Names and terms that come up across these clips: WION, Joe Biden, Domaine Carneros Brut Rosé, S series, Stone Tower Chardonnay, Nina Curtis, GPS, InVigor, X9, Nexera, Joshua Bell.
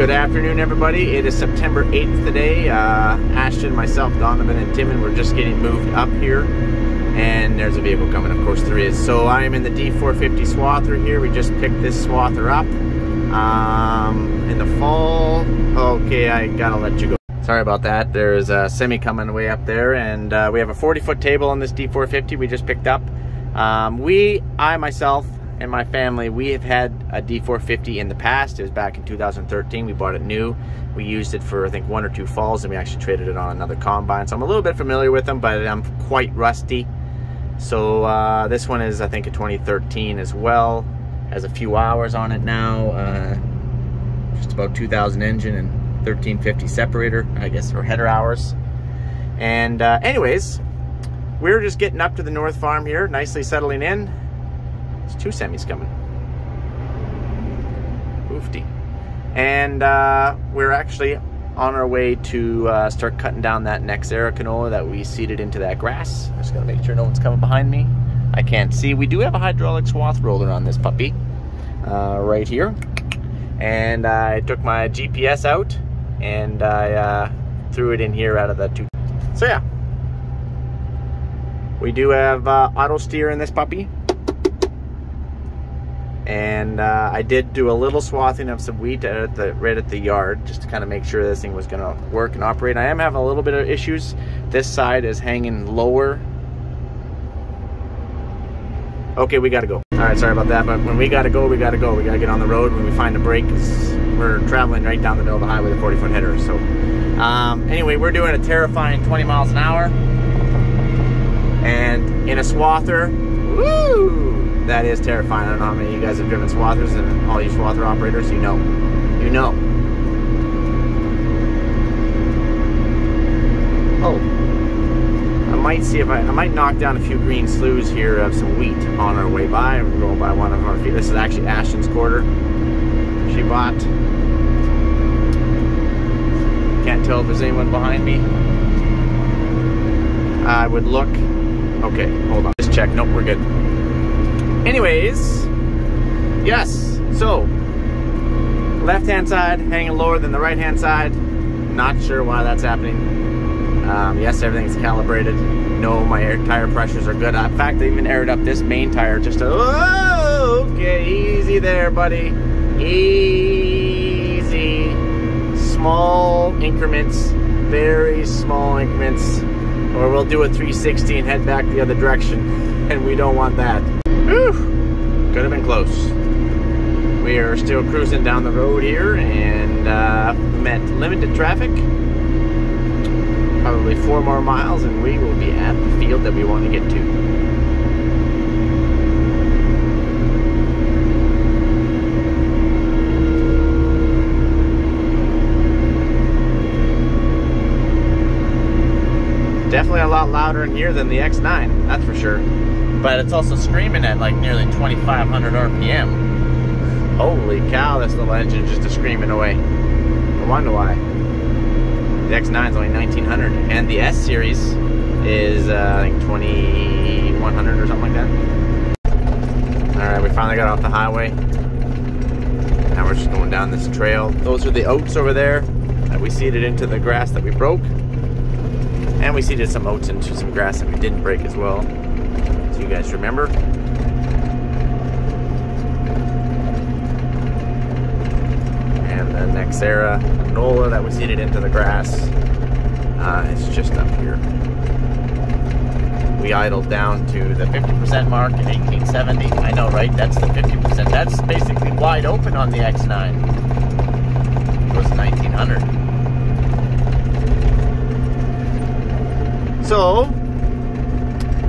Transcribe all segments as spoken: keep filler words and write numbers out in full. Good afternoon, everybody. It is September eighth today. Uh, Ashton, myself, Donovan, and Timon were just getting moved up here. And there's a vehicle coming, of course there is. So I am in the D four fifty Swather here. We just picked this Swather up um, in the fall. Okay, I gotta let you go. Sorry about that. There's a semi coming way up there. And uh, we have a forty foot table on this D four fifty we just picked up. Um, we, I myself, and my family, we have had a D four fifty in the past. It was back in two thousand thirteen. We bought it new. We used it for, I think, one or two falls, and we actually traded it on another combine. So I'm a little bit familiar with them, but I'm quite rusty. So uh, this one is, I think, a twenty thirteen as well. Has a few hours on it now. Uh, just about two thousand engine and thirteen fifty separator, I guess, or header hours. And uh, anyways, we're just getting up to the North Farm here, nicely settling in. Two semis coming. Oofty. And uh, we're actually on our way to uh, start cutting down that Nexera canola that we seeded into that grass. I just gotta make sure no one's coming behind me. I can't see. We do have a hydraulic swath roller on this puppy uh, right here. And I took my G P S out and I uh, threw it in here out of the two. So yeah, we do have uh, auto steer in this puppy. And uh, I did do a little swathing of some wheat at the, right at the yard, just to kind of make sure this thing was going to work and operate. I am having a little bit of issues. This side is hanging lower. Okay, we got to go. All right, sorry about that, but when we got to go, we got to go. We got to get on the road when we find a break, because we're traveling right down the middle of the highway with a forty foot header. So um, anyway, we're doing a terrifying twenty miles an hour. And in a swather, woo! That is terrifying. I don't know how many of you guys have driven swathers, and all you swather operators, you know. You know. Oh. I might see if I, I might knock down a few green slews here of some wheat on our way by. I'm going by one of our feet. This is actually Ashton's quarter she bought. Can't tell if there's anyone behind me. I would look. Okay, hold on. Just check. Nope, we're good. Anyways, yes, so left-hand side hanging lower than the right-hand side. Not sure why that's happening. Um, yes, everything's calibrated. No, my air tire pressures are good. In fact, I even aired up this main tire just to, oh, okay, easy there, buddy. Easy. Small increments, very small increments, or we'll do a three sixty and head back the other direction, and we don't want that. Whew. Could have been close. We are still cruising down the road here and uh, met limited traffic. Probably four more miles and we will be at the field that we want to get to. Definitely a lot louder in here than the X nine, that's for sure. But it's also screaming at like nearly twenty-five hundred R P M. Holy cow, this little engine is just screaming away. I wonder why. The X nine is only nineteen hundred, and the S series is uh, I think twenty-one hundred or something like that. All right, we finally got off the highway. Now we're just going down this trail. Those are the oats over there that we seeded into the grass that we broke. And we seeded some oats into some grass that we didn't break as well. You guys remember? And the Nexera canola that was seeded into the grass uh, is just up here. We idled down to the fifty percent mark in eighteen seventy. I know, right? That's the fifty percent. That's basically wide open on the X nine. It was nineteen hundred. So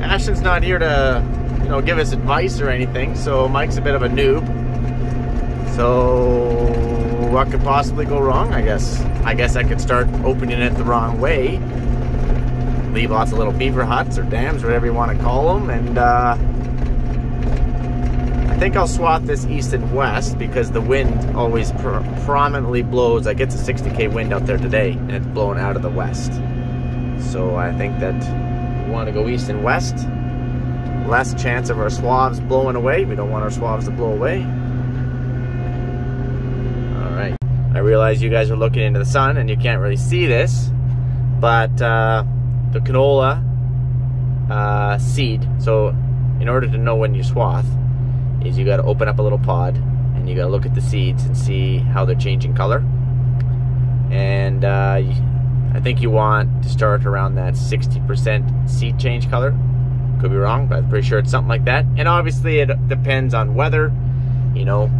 Ashton's not here to, you know, give us advice or anything, so Mike's a bit of a noob. So what could possibly go wrong, I guess? I guess I could start opening it the wrong way. Leave lots of little beaver huts or dams, whatever you want to call them, and uh, I think I'll swap this east and west because the wind always pr prominently blows. Like, it's a sixty K wind out there today, and it's blowing out of the west. So I think that want to go east and west. Less chance of our swabs blowing away. We don't want our swabs to blow away. All right. I realize you guys are looking into the sun and you can't really see this, but uh, the canola uh, seed, so in order to know when you swath, is you gotta open up a little pod and you gotta look at the seeds and see how they're changing color. And uh, I think you want to start around that sixty percent seed change color. Could be wrong, but I'm pretty sure it's something like that. And obviously it depends on weather, you know.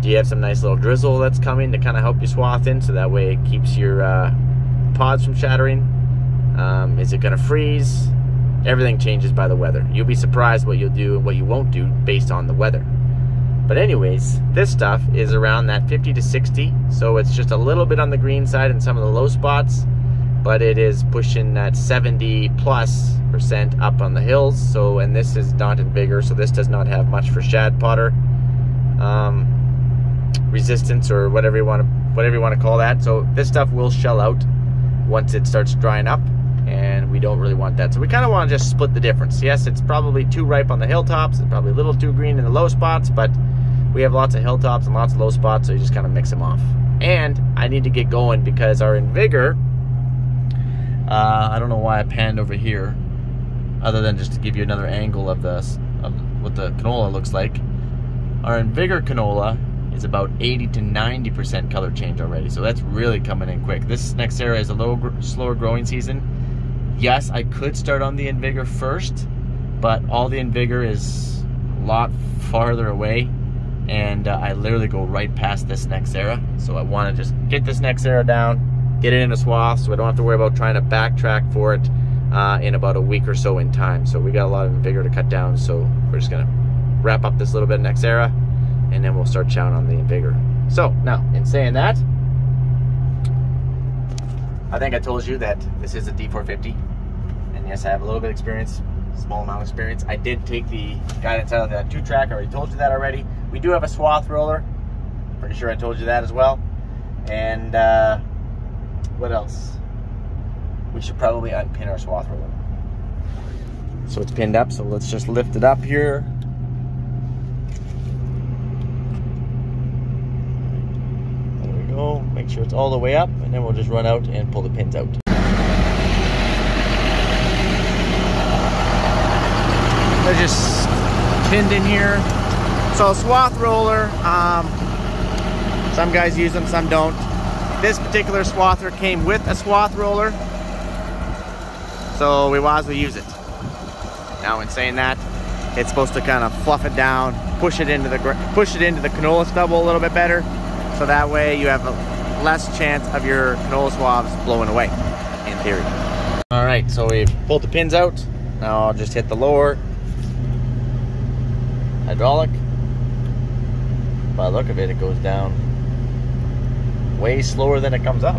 Do you have some nice little drizzle that's coming to kind of help you swath in, so that way it keeps your uh, pods from shattering? Um, is it gonna freeze? Everything changes by the weather. You'll be surprised what you'll do and what you won't do based on the weather. But anyways, this stuff is around that fifty to sixty, so it's just a little bit on the green side in some of the low spots, but it is pushing that seventy plus percent up on the hills. So, and this is not InVigor, so this does not have much for shad potter um, resistance, or whatever you want to whatever you want to call that. So this stuff will shell out once it starts drying up, and we don't really want that. So we kind of want to just split the difference. Yes, it's probably too ripe on the hilltops, it's probably a little too green in the low spots, but we have lots of hilltops and lots of low spots, so you just kind of mix them off. And I need to get going because our InVigor, uh, I don't know why I panned over here, other than just to give you another angle of, the, of what the canola looks like. Our InVigor canola is about eighty to ninety percent color change already, so that's really coming in quick. This Nexera is a little gr slower growing season. Yes, I could start on the InVigor first, but all the InVigor is a lot farther away, and uh, I literally go right past this Nexera, so I want to just get this Nexera down, get it in a swath, so I don't have to worry about trying to backtrack for it uh, in about a week or so in time. So we got a lot of InVigor to cut down, so we're just gonna wrap up this little bit of Nexera, and then we'll start chowing on the InVigor. So now, in saying that, I think I told you that this is a D four fifty, and yes, I have a little bit of experience, small amount of experience. I did take the guidance out of that two track, I already told you that already. We do have a swath roller, pretty sure I told you that as well. And uh, what else? We should probably unpin our swath roller. So it's pinned up, so let's just lift it up here. Make sure it's all the way up, and then we'll just run out and pull the pins out. They're just pinned in here. So swath roller, um, some guys use them, some don't. This particular swather came with a swath roller, so we might as well use it. Now, in saying that, it's supposed to kind of fluff it down, push it into the push it into the canola stubble a little bit better, so that way you have a less chance of your canola swabs blowing away, in theory. All right, so we've pulled the pins out. Now I'll just hit the lower hydraulic. By the look of it, it goes down way slower than it comes up.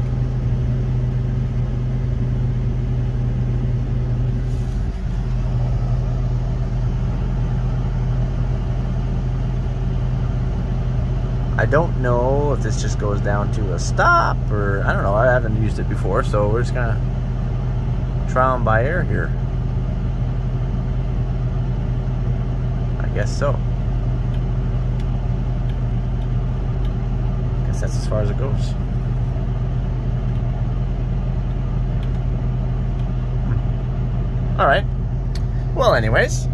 I don't know if this just goes down to a stop, or I don't know, I haven't used it before, so we're just gonna try them by air here. I guess so. I guess that's as far as it goes. Hmm. All right, well anyways,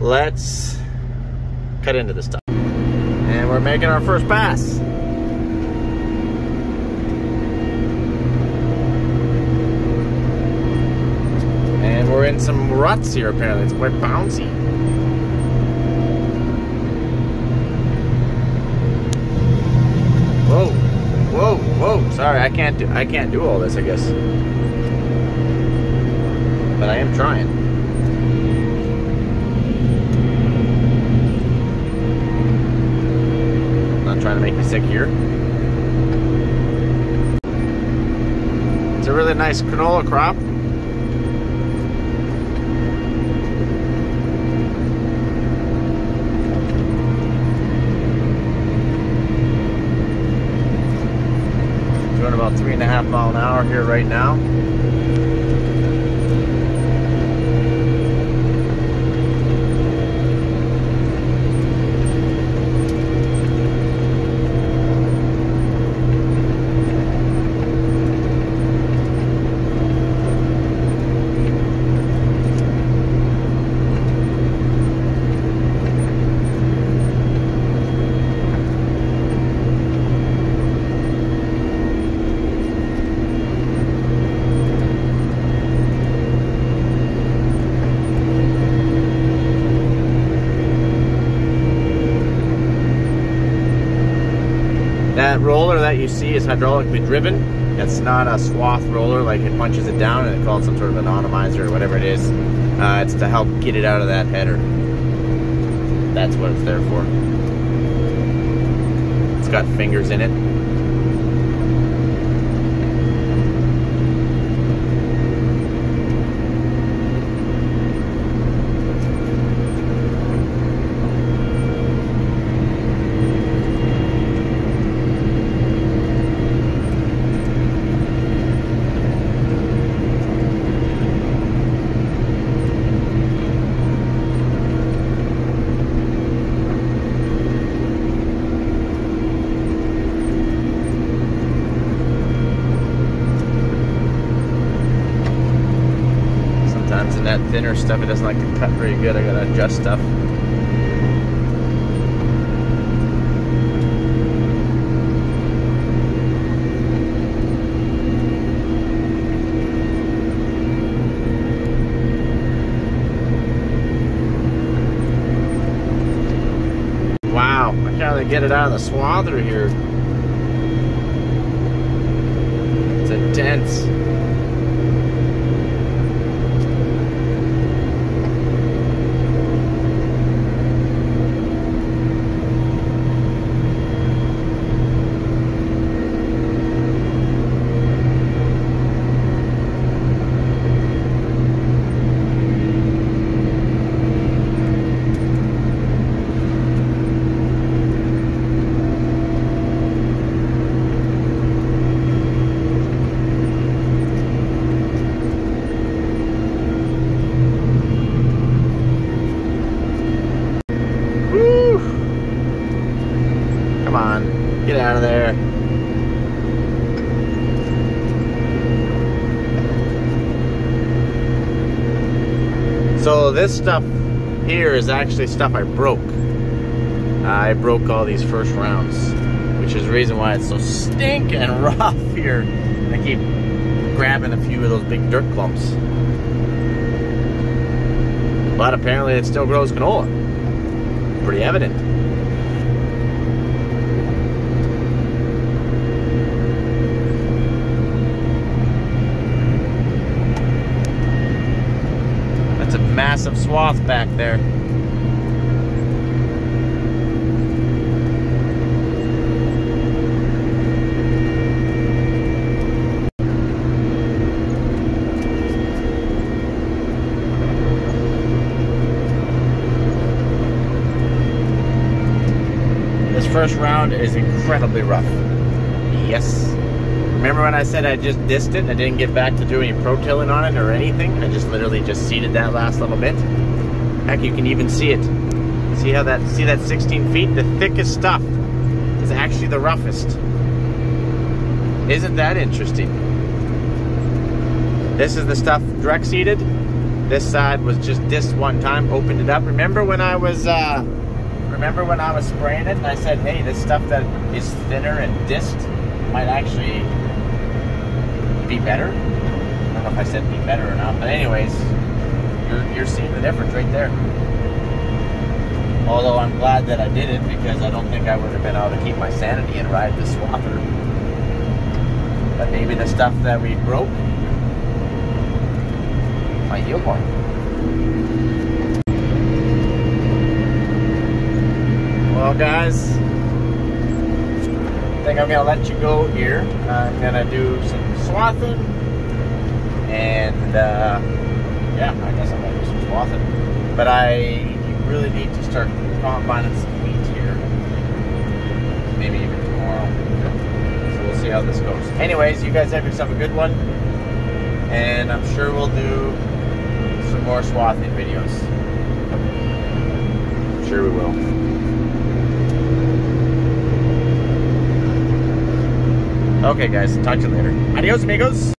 let's cut into this stuff. And we're making our first pass. And we're in some ruts here, apparently. It's quite bouncy. Whoa, whoa, whoa. Sorry, I can't do, I can't do all this, I guess. But I am trying. Trying to make me sick here. It's a really nice canola crop. Doing about three and a half mile an hour here right now. That roller that you see is hydraulically driven. That's not a swath roller, like it punches it down and it calls some sort of an automizer or whatever it is. Uh, it's to help get it out of that header. That's what it's there for. It's got fingers in it. That thinner stuff, it doesn't like to cut very good. I gotta adjust stuff. Wow, I gotta get it out of the swather here. It's intense. Get out of there. So this stuff here is actually stuff I broke. I broke all these first rounds, which is the reason why it's so stinking rough here. I keep grabbing a few of those big dirt clumps. But apparently it still grows canola. Pretty evident. Massive swath back there. This first round is incredibly rough. Yes. Remember when I said I just dissed it and I didn't get back to doing any pro-tilling on it or anything? I just literally just seeded that last little bit. Heck, you can even see it. See how that, see that sixteen feet? The thickest stuff is actually the roughest. Isn't that interesting? This is the stuff direct seeded. This side was just dissed one time, opened it up. Remember when I was, uh, remember when I was spraying it and I said, hey, this stuff that is thinner and dissed might actually be better. I don't know if I said be better or not, but anyways, you're, you're seeing the difference right there. Although I'm glad that I did it, because I don't think I would have been able to keep my sanity and ride the swather. But maybe the stuff that we broke might yield more. Well guys, I think I'm gonna let you go here. I'm gonna do some swathing, and uh, yeah, I guess I'm gonna do some swathing. But I really need to start combining some wheat here, maybe even tomorrow. So we'll see how this goes. Anyways, you guys have yourself a good one, and I'm sure we'll do some more swathing videos. I'm sure we will. Okay guys, talk to you later. Adios amigos.